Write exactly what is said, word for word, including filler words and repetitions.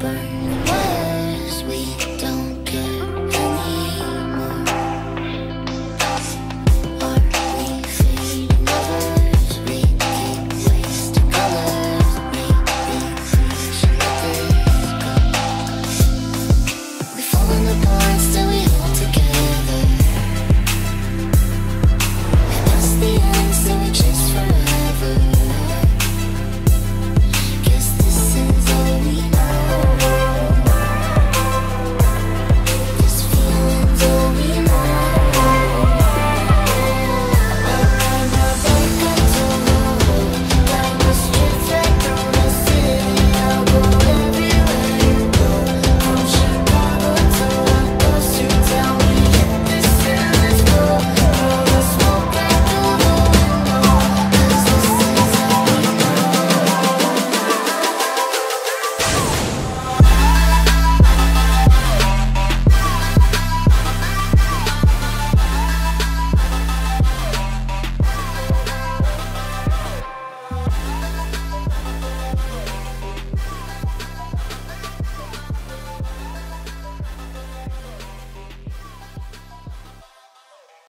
Burn.